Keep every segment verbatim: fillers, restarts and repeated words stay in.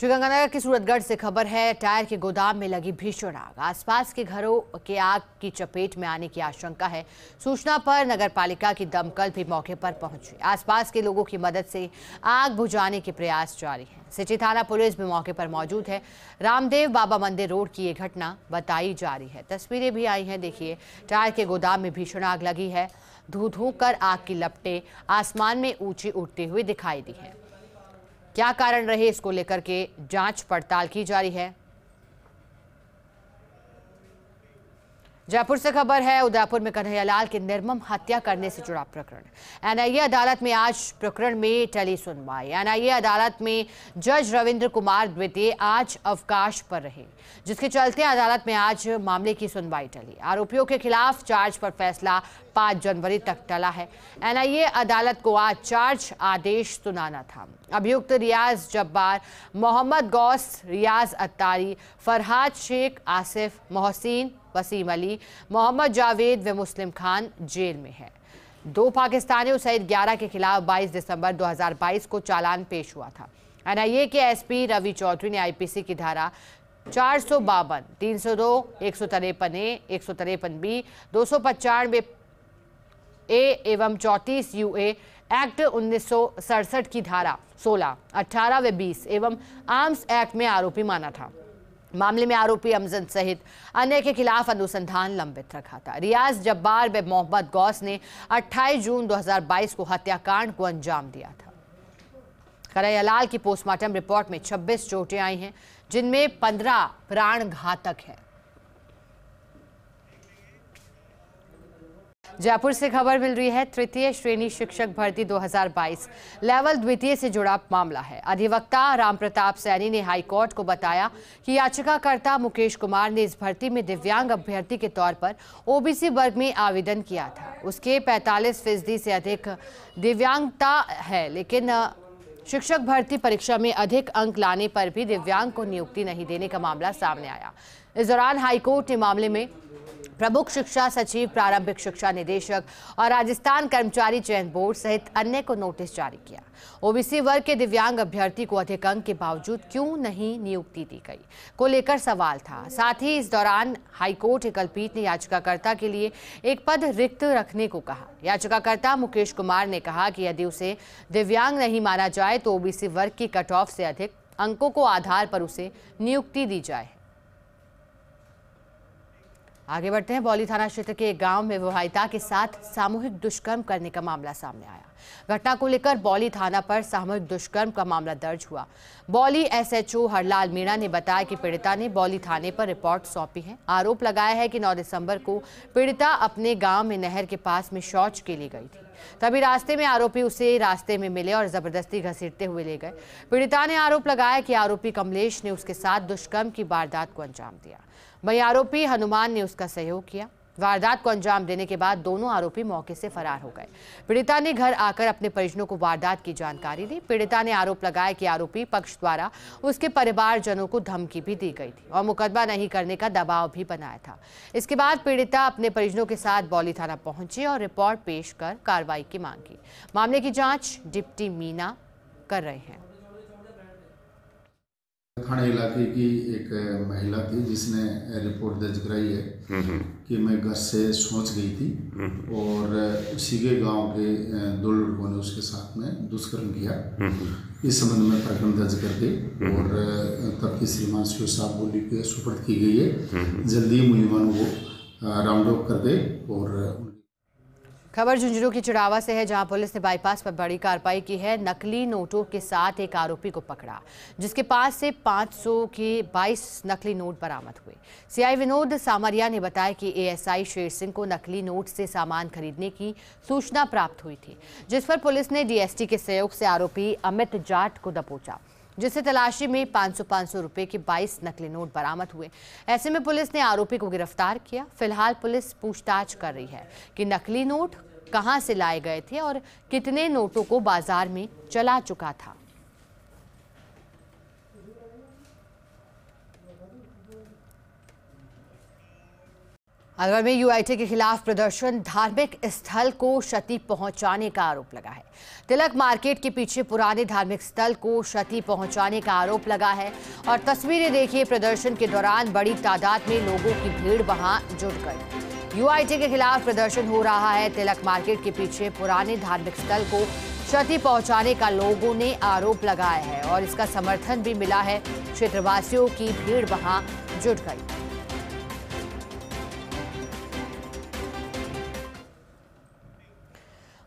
श्रीगंगानगर की सूरतगढ़ से खबर है। टायर के गोदाम में लगी भीषण आग, आसपास के घरों के आग की चपेट में आने की आशंका है। सूचना पर नगरपालिका की दमकल भी मौके पर पहुंची। आसपास के लोगों की मदद से आग बुझाने के प्रयास जारी हैं। सिटी थाना पुलिस भी मौके पर मौजूद है। रामदेव बाबा मंदिर रोड की ये घटना बताई जा रही है। तस्वीरें भी आई हैं, देखिए। टायर के गोदाम में भीषण आग लगी है। धू धू कर आग की लपटें आसमान में ऊंची उठती हुई दिखाई दी है। क्या कारण रहे, इसको लेकर के जांच पड़ताल की जा रही है। जयपुर से खबर है। उदयपुर में कन्हैयालाल की निर्मम हत्या करने से जुड़ा प्रकरण, एनआईए अदालत में आज प्रकरण में टली सुनवाई। एनआईए अदालत में जज रविंद्र कुमार द्वितीय आज अवकाश पर रहे, जिसके चलते अदालत में आज मामले की सुनवाई टली। आरोपियों के खिलाफ चार्ज पर फैसला पाँच जनवरी तक टला है। एनआईए अदालत को आज चार्ज आदेश सुनाना था। अभियुक्त रियाज जब्बार, मोहम्मद गौस, रियाज अतारी, फरहाद शेख, आसिफ मोहसिन, बसीम अली, मोहम्मद जावेद व मुस्लिम खान जेल में है। दो पाकिस्तानियों सहित ग्यारह के खिलाफ बाईस दिसंबर दो हज़ार बाईस को चालान पेश हुआ था। एनआईए के एसपी रवि चौधरी ने आईपीसी की धारा चार सौ बावन, तीन सौ दो, एक सौ तिरपन ए, एक सौ तिरपन बी, दो सौ पचानवे ए एवं चौंतीस यू ए एक्ट उन्नीस सौ सड़सठ की धारा सोलह, अठारह व बीस एवं आर्म्स एक्ट में आरोपी माना था। मामले में आरोपी अमजद सहित अन्य के खिलाफ अनुसंधान लंबित रखा था। रियाज जब्बार व मोहम्मद गौस ने अट्ठाईस जून दो हज़ार बाईस को हत्याकांड को अंजाम दिया था। कन्हैयालाल की पोस्टमार्टम रिपोर्ट में छब्बीस चोटें आई हैं, जिनमें पंद्रह प्राण घातक है। जयपुर से खबर मिल रही है। तृतीय श्रेणी शिक्षक भर्ती दो हज़ार बाईस लेवल द्वितीय से जुड़ा मामला है। अधिवक्ता राम प्रताप सैनी ने हाईकोर्ट को बताया कि याचिकाकर्ता मुकेश कुमार ने इस भर्ती में दिव्यांग अभ्यर्थी के तौर पर ओबीसी वर्ग में आवेदन किया था। उसके पैंतालीस फीसदी से अधिक दिव्यांगता है, लेकिन शिक्षक भर्ती परीक्षा में अधिक अंक लाने पर भी दिव्यांग को नियुक्ति नहीं देने का मामला सामने आया। इस दौरान हाईकोर्ट ने मामले में प्रमुख शिक्षा सचिव, प्रारंभिक शिक्षा निदेशक और राजस्थान कर्मचारी चयन बोर्ड सहित अन्य को नोटिस जारी किया। ओबीसी वर्ग के दिव्यांग अभ्यर्थी को अधिक अंक के बावजूद क्यों नहीं नियुक्ति दी गई को लेकर सवाल था। साथ ही इस दौरान हाईकोर्ट एकलपीठ ने याचिकाकर्ता के लिए एक पद रिक्त रखने को कहा। याचिकाकर्ता मुकेश कुमार ने कहा कि यदि उसे दिव्यांग नहीं माना जाए तो ओबीसी वर्ग की कट ऑफ से अधिक अंकों को आधार पर उसे नियुक्ति दी जाए। आगे बढ़ते हैं। बौली थाना क्षेत्र के एक गांव में विवाहिता के साथ सामूहिक दुष्कर्म करने का मामला सामने आया। घटना को लेकर बौली थाना पर सामूहिक दुष्कर्म का मामला दर्ज हुआ। बौली एसएचओ हरलाल मीणा ने बताया कि पीड़िता ने बौली थाने पर रिपोर्ट सौंपी है। आरोप लगाया है कि नौ दिसंबर को पीड़िता अपने गाँव में नहर के पास में शौच के लिए गई थी, तभी रास्ते में आरोपी उसे रास्ते में मिले और जबरदस्ती घसीटते हुए ले गए। पीड़िता ने आरोप लगाया कि आरोपी कमलेश ने उसके साथ दुष्कर्म की वारदात को अंजाम दिया। वहीं आरोपी हनुमान ने उसका सहयोग किया। वारदात को अंजाम देने के बाद दोनों आरोपी मौके से फरार हो गए। पीड़िता ने घर आकर अपने परिजनों को वारदात की जानकारी दी। पीड़िता ने आरोप लगाया कि आरोपी पक्ष द्वारा उसके परिवारजनों को धमकी भी दी गई थी और मुकदमा नहीं करने का दबाव भी बनाया था। इसके बाद पीड़िता अपने परिजनों के साथ बौली थाना पहुंची और रिपोर्ट पेश कर कार्रवाई की मांग की। मामले की जाँच डिप्टी मीना कर रहे हैं। थाना इलाके की एक महिला थी जिसने रिपोर्ट दर्ज कराई है कि मैं घर से सोच गई थी और उसी के गांव के दो लोगों ने उसके साथ में दुष्कर्म किया। इस संबंध में प्रकरण दर्ज करके और तब की श्रीमान सी साहब बोली के सुपुर्द की गई है। जल्दी मुलजिमान को राउंड अप करके और खबर झुंझुनू की चिड़ावा से है, जहां पुलिस ने बाईपास पर बड़ी कार्रवाई की है। नकली नोटों के साथ एक आरोपी को पकड़ा, जिसके पास से पाँच सौ के बाईस नकली नोट बरामद हुए। सीआई विनोद सामरिया ने बताया कि एएसआई शेर सिंह को नकली नोट से सामान खरीदने की सूचना प्राप्त हुई थी, जिस पर पुलिस ने डीएसटी के सहयोग से आरोपी अमित जाट को दबोचा, जिससे तलाशी में पाँच सौ पाँच सौ रुपए के बाईस नकली नोट बरामद हुए। ऐसे में पुलिस ने आरोपी को गिरफ्तार किया। फिलहाल पुलिस पूछताछ कर रही है कि नकली नोट कहां से लाए गए थे और कितने नोटों को बाजार में चला चुका था। अलवर में यूआईटी के खिलाफ प्रदर्शन, धार्मिक स्थल को क्षति पहुंचाने का आरोप लगा है। तिलक मार्केट के पीछे पुराने धार्मिक स्थल को क्षति पहुंचाने का आरोप लगा है और तस्वीरें देखिए, प्रदर्शन के दौरान बड़ी तादाद में लोगों की भीड़ वहां जुट गई। यूआईटी के खिलाफ प्रदर्शन हो रहा है, तिलक मार्केट के पीछे पुराने धार्मिक स्थल को क्षति पहुंचाने का लोगों ने आरोप लगाया है और इसका समर्थन भी मिला है। क्षेत्रवासियों की भीड़ वहां जुट गई।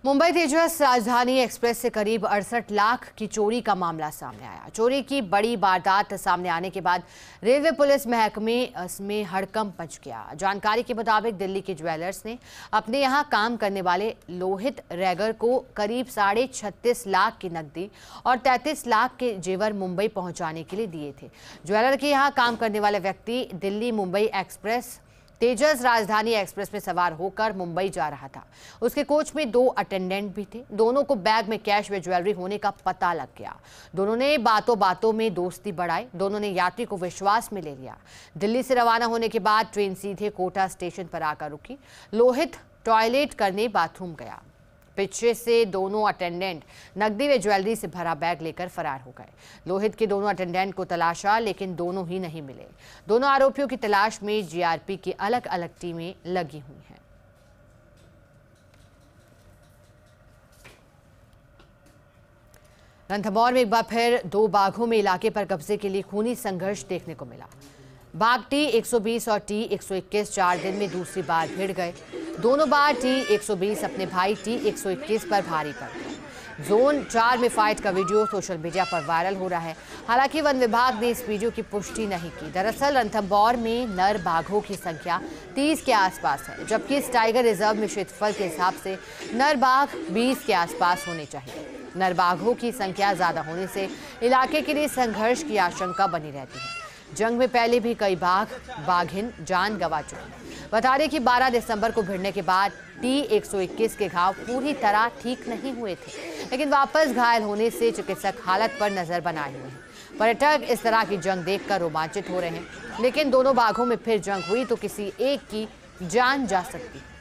मुंबई तेजस राजधानी एक्सप्रेस से करीब अड़सठ लाख की चोरी का मामला सामने आया। चोरी की बड़ी वारदात सामने आने के बाद रेलवे पुलिस महकमे इसमें हड़कंप मच गया। जानकारी के मुताबिक दिल्ली के ज्वेलर्स ने अपने यहां काम करने वाले लोहित रैगर को करीब साढ़े छत्तीस लाख की नकदी और तैंतीस लाख के जेवर मुंबई पहुंचाने के लिए दिए थे। ज्वेलर के यहाँ काम करने वाले व्यक्ति दिल्ली मुंबई एक्सप्रेस तेजस राजधानी एक्सप्रेस में सवार होकर मुंबई जा रहा था। उसके कोच में दो अटेंडेंट भी थे। दोनों को बैग में कैश व ज्वेलरी होने का पता लग गया। दोनों ने बातों बातों में दोस्ती बढ़ाई। दोनों ने यात्री को विश्वास में ले लिया। दिल्ली से रवाना होने के बाद ट्रेन सीधे कोटा स्टेशन पर आकर रुकी। लोहित टॉयलेट करने बाथरूम गया। पीछे से दोनों अटेंडेंट नकदी व ज्वेलरी से भरा बैग लेकर फरार हो गए। लोहित के दोनों अटेंडेंट को तलाशा, लेकिन दोनों ही नहीं मिले। दोनों आरोपियों की तलाश में जीआरपी की अलग अलग टीमें लगी हुई हैं। रणथंभौर में एक बार फिर दो बाघों में इलाके पर कब्जे के लिए खूनी संघर्ष देखने को मिला। बाघ टी एक सौ बीस और टी एक सौ इक्कीस चार दिन में दूसरी बार भिड़ गए। दोनों बार टी एक सौ बीस अपने भाई टी एक सौ इक्कीस पर भारी पड़ गए। जोन चार में फाइट का वीडियो सोशल मीडिया पर वायरल हो रहा है। हालांकि वन विभाग ने इस वीडियो की पुष्टि नहीं की। दरअसल रणथंभौर में नर बाघों की संख्या तीस के आसपास है, जबकि इस टाइगर रिजर्व में क्षेत्रफल के हिसाब से नर बाघ बीस के आसपास होने चाहिए। नर बाघों की संख्या ज़्यादा होने से इलाके के लिए संघर्ष की आशंका बनी रहती है। जंग में पहले भी कई बाघ बाघिन जान गंवा चुके। बता दें कि बारह दिसंबर को भिड़ने के बाद टी एक सौ इक्कीस के घाव पूरी तरह ठीक नहीं हुए थे, लेकिन वापस घायल होने से चिकित्सक हालत पर नजर बनाए हुए हैं। पर्यटक इस तरह की जंग देखकर रोमांचित हो रहे हैं, लेकिन दोनों बाघों में फिर जंग हुई तो किसी एक की जान जा सकती है।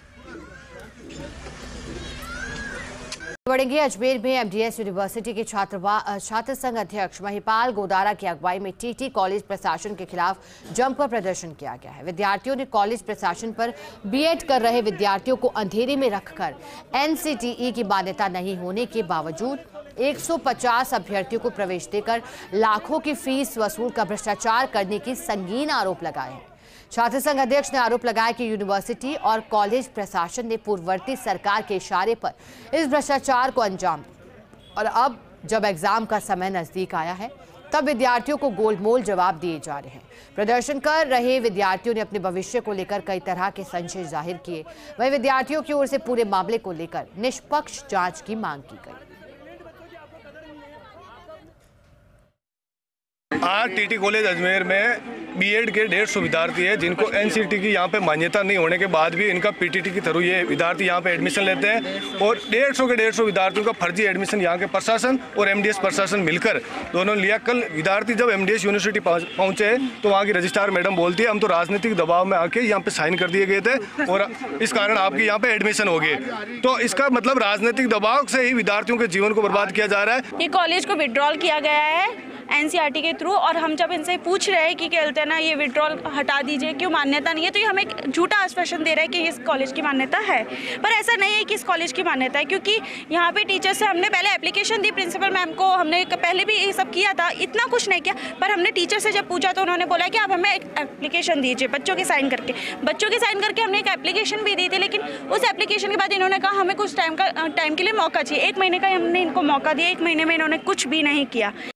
बढ़ेंगे अजमेर में एमडीएस यूनिवर्सिटी के छात्र छात्र संघ अध्यक्ष महिपाल गोदारा की अगुवाई में टीटी कॉलेज प्रशासन के खिलाफ जमकर प्रदर्शन किया गया है। विद्यार्थियों ने कॉलेज प्रशासन पर बीएड कर रहे विद्यार्थियों को अंधेरे में रखकर एनसीटीई की मान्यता नहीं होने के बावजूद एक सौ पचास अभ्यर्थियों को प्रवेश देकर लाखों की फीस वसूल का भ्रष्टाचार करने की संगीन आरोप लगाए हैं। छात्र संघ अध्यक्ष ने आरोप लगाया कि यूनिवर्सिटी और कॉलेज प्रशासन ने पूर्ववर्ती सरकार के इशारे पर इस भ्रष्टाचार को अंजाम दिया और अब जब एग्जाम का समय नजदीक आया है तब विद्यार्थियों को गोलमोल जवाब दिए जा रहे हैं। प्रदर्शन कर रहे विद्यार्थियों ने अपने भविष्य को लेकर कई तरह के संशय जाहिर किए। वहीं विद्यार्थियों की ओर से पूरे मामले को लेकर निष्पक्ष जाँच की मांग की गई। आज टीटी कॉलेज अजमेर में बीएड के डेढ़ सौ विद्यार्थी है, जिनको एनसीटी की यहाँ पे मान्यता नहीं होने के बाद भी इनका पीटीटी के थ्रू ये विद्यार्थी यहाँ पे एडमिशन लेते हैं और डेढ़ सौ के डेढ़ सौ विद्यार्थियों का फर्जी एडमिशन यहाँ के प्रशासन और एमडीएस प्रशासन मिलकर दोनों ने लिया। कल विद्यार्थी जब एमडीएस यूनिवर्सिटी पहुँचे तो वहाँ की रजिस्ट्रार मैडम बोलती है, हम तो राजनीतिक दबाव में आके यहाँ पे साइन कर दिए गए थे और इस कारण आपके यहाँ पे एडमिशन हो गए। तो इसका मतलब राजनीतिक दबाव से ही विद्यार्थियों के जीवन को बर्बाद किया जा रहा है। ये कॉलेज को विड्रॉल किया गया है एनसीईआरटी के थ्रू और हम जब इनसे पूछ रहे हैं कि कहते हैं ना ये विड्रॉल हटा दीजिए, क्यों मान्यता नहीं है, तो ये हमें झूठा आश्वासन दे रहा है कि इस कॉलेज की मान्यता है, पर ऐसा नहीं है कि इस कॉलेज की मान्यता है। क्योंकि यहाँ पे टीचर्स से हमने पहले एप्लीकेशन दी प्रिंसिपल मैम को, हमने पहले भी ये सब किया था, इतना कुछ नहीं किया, पर हमने टीचर से जब पूछा तो उन्होंने बोला कि आप हमें एक एप्लीकेशन दीजिए बच्चों के साइन करके। बच्चों के साइन करके हमने एक एप्लीकेशन भी दी थी, लेकिन उस एप्लीकेशन के बाद इन्होंने कहा हमें कुछ टाइम का टाइम के लिए मौका चाहिए। एक महीने का हमने इनको मौका दिया, एक महीने में इन्होंने कुछ भी नहीं किया।